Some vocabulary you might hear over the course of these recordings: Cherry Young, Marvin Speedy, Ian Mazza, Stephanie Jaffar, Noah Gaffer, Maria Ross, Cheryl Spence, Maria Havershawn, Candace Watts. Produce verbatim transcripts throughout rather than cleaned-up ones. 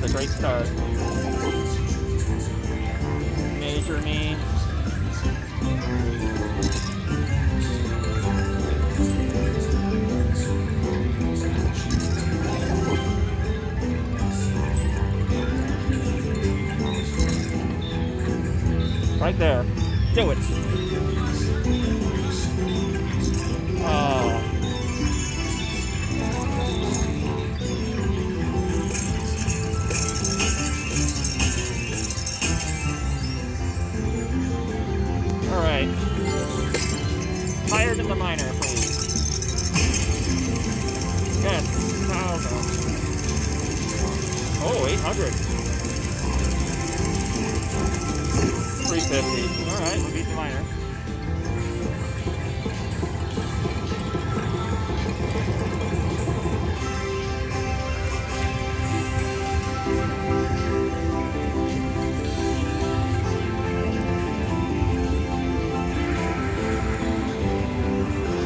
That's a great start. Major knee. Right there. Do it. Oh. All right. Higher than the minor, please. Yes. one thousand. Oh, eight hundred. three fifty. All right, we'll beat the minor.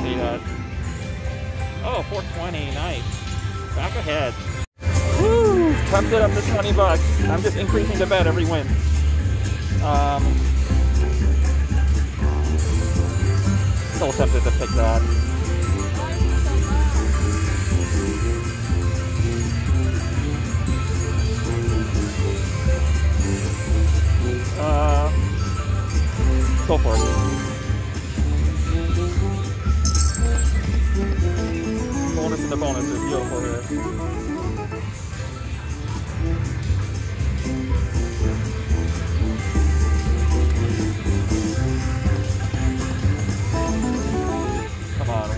See that? Oh, four twenty. Nice. Back ahead. Woo! Topped it up to twenty bucks. I'm just increasing the bet every win. Um, so tempted to pick that. Uh, go for it. Bonus in the bonus is beautiful here.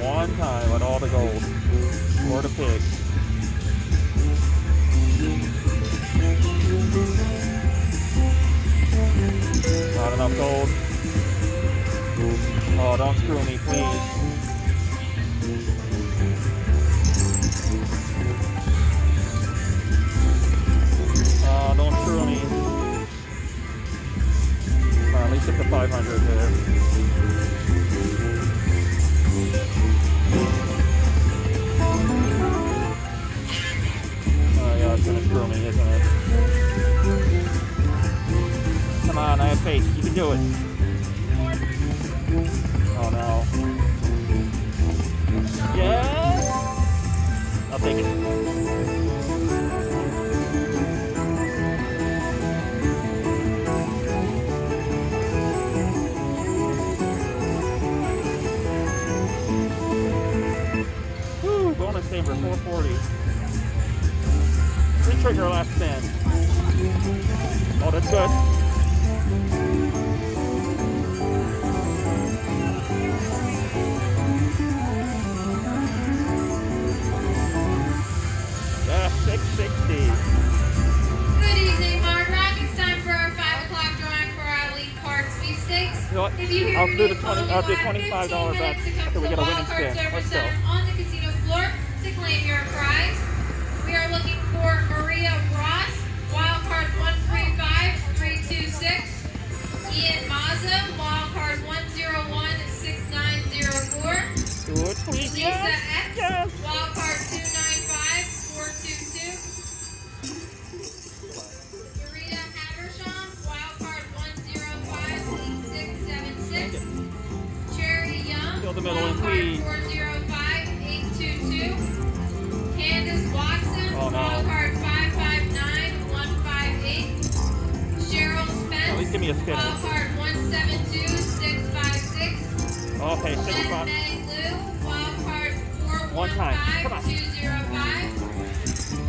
One time on all the gold or the pig. Not enough gold. Oh, don't screw me, please. Oh, don't screw me. Well, at least it's a five hundred there. It's gonna screw me, isn't it? Come on, I have faith. You can do it. Oh no. Yes! I'll take it. Woo! Bonus saver, four forty. Trigger last spin. Oh, that's good. Yeah, six sixty. Good evening, Margaret. It's time for our five o'clock drawing for our league card sweepstakes. You know what? If you hear I'll do the twenty. I'll do twenty-five dollars back. After we get a winning spin. Let's go. On the casino floor to claim your prize. We are looking for Maria Ross, wildcard one three five three two six. Ian Mazza, wildcard one zero one six nine zero four. Good, please. Lisa X, yes. Wildcard two nine five four two two. Maria Havershawn, wildcard one zero five eight six seven six. Cherry Young, wildcard four zero five eight two two. Candace Watts, oh, no. Wildcard five five nine one five eight. Cheryl Spence, give me a spin. Wildcard one seven two six five six. Okay, six five. Wildcard four one five two zero five.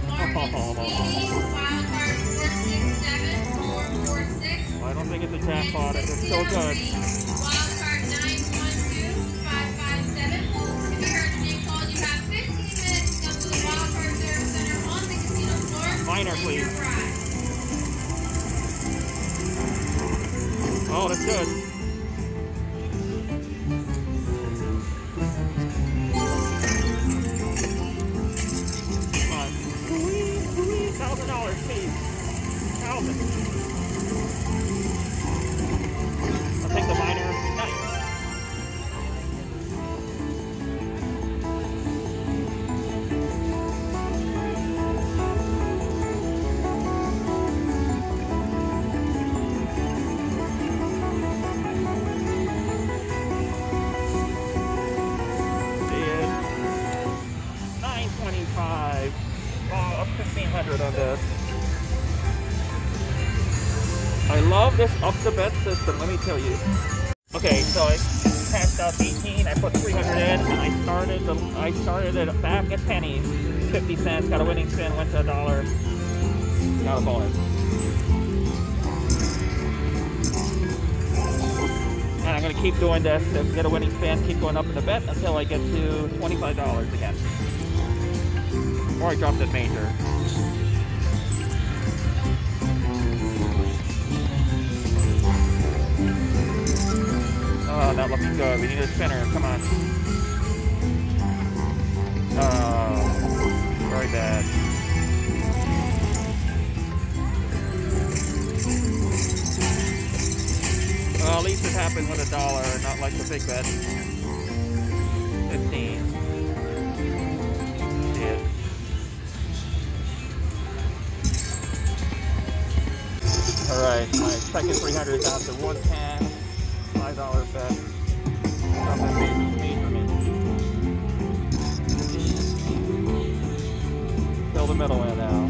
Marvin Speedy, wildcard four six seven four four six. I don't think it's a jackpot. It's so good. Minor, please. Oh, that's good. Come on. Thousand dollars, please. Thousand. I'll take the minor. Nice. fifteen hundred on this. I love this up the bed system, let me tell you. Okay, so I passed out eighteen, I put three hundred in, and I started the, I started it back at pennies. fifty cents, got a winning spin, went to a dollar, got a bonus. And I'm gonna keep doing this, to get a winning spin, keep going up in the bet until I get to twenty-five dollars again. Or I dropped a major. Oh, that looks good. We need a spinner. Come on. Oh, very bad. Well, at least it happened with a dollar, not like the big bet. fifteen. Alright, my second three hundred got to one ten, five dollar bet. Something made, made for me. Fill the middle in now.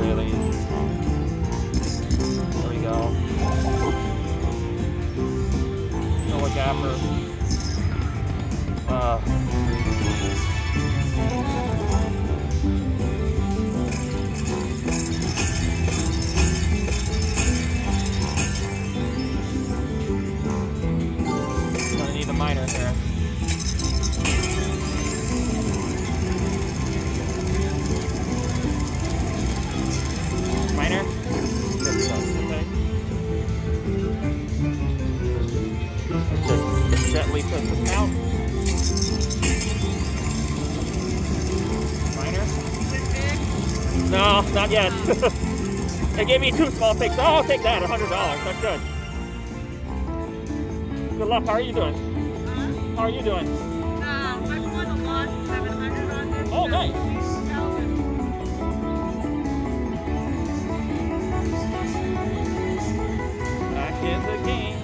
Really? There we go. Noah Gaffer. Uh... Minor here. Minor? Okay. Just gently put them out. Minor? No, not yet. They gave me two small picks. Oh, I'll take that, one hundred dollars. That's good. Good luck. How are you doing? How are you doing? Um, I've won a lot, seven hundred on this. Oh, nice. Back in the game.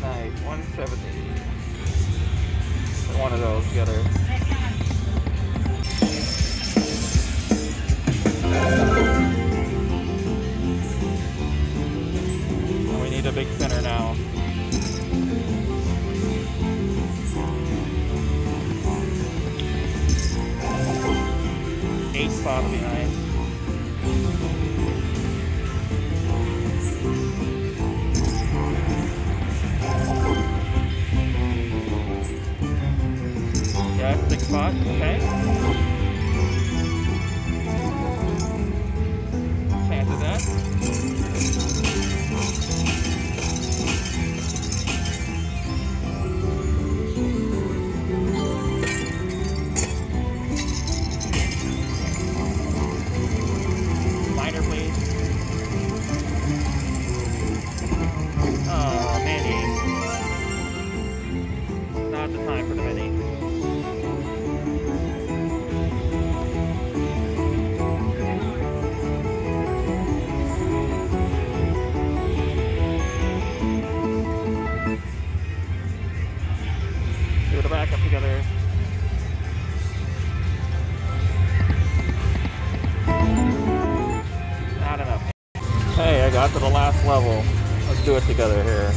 Nice, one seventy. Put one of those together. And we need a big center now. Eight spot would be nice. Yeah, six spot, okay. Chance of that. Got to the last level. Let's do it together here.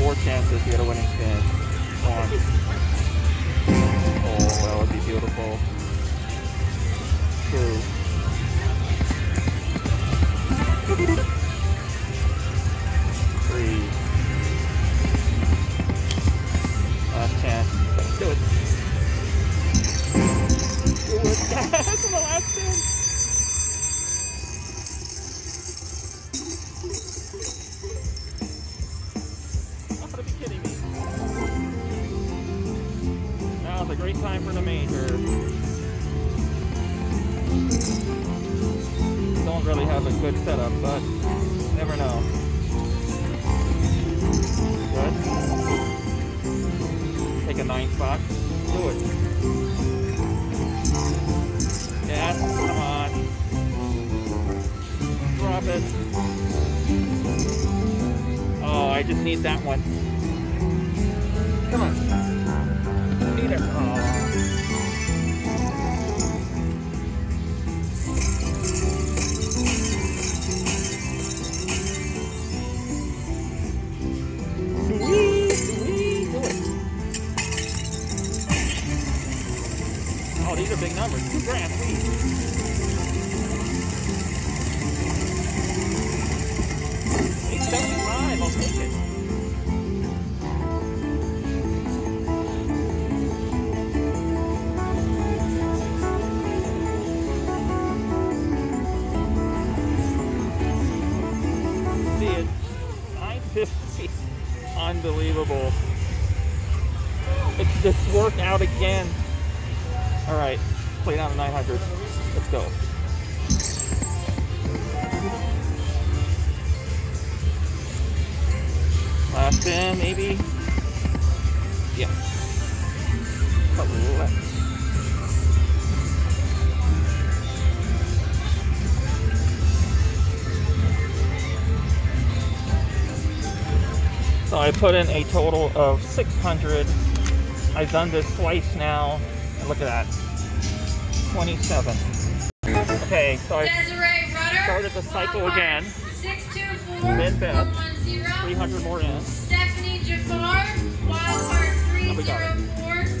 Four chances to get a winning spin. Come on. Oh, that would be beautiful. Two. Three. Last chance. Let's do it. Do it. That's the last spin. A great time for the major. Don't really have a good setup, but never know. Good. Take a nine spot. Do it. Yes, come on. Drop it. Oh, I just need that one. Come on. these are big numbers. Two grand, please. eight seventy-five, I'll take it. Unbelievable. It's just worked out again. All right, play down the nine hundred. Let's go. Last spin, maybe. Yeah. Couple left. So I put in a total of six hundred. I've done this twice now. And look at that, twenty-seven. Okay, so I started the cycle again. six two four one one zero. three hundred more in. Stephanie Jaffar, wildcard three zero four zero.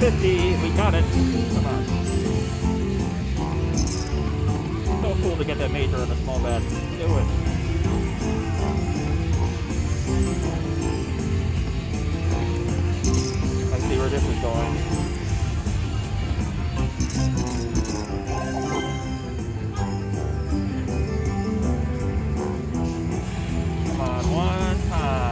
fifty, we got it. Come on. So cool to get that major in a small bet. Do it. I see where this is going. Come on, one time.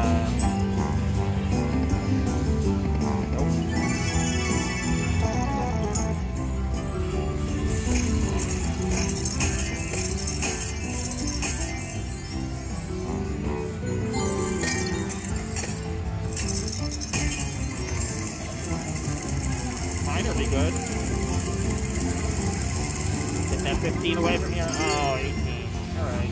Good. Get that fifteen away from here. Oh, eighteen. Alright.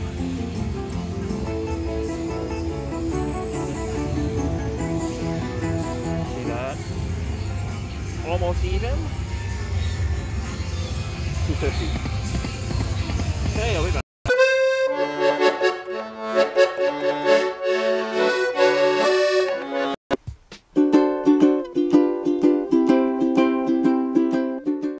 See that? Almost even. two fifty. Okay, I'll be back.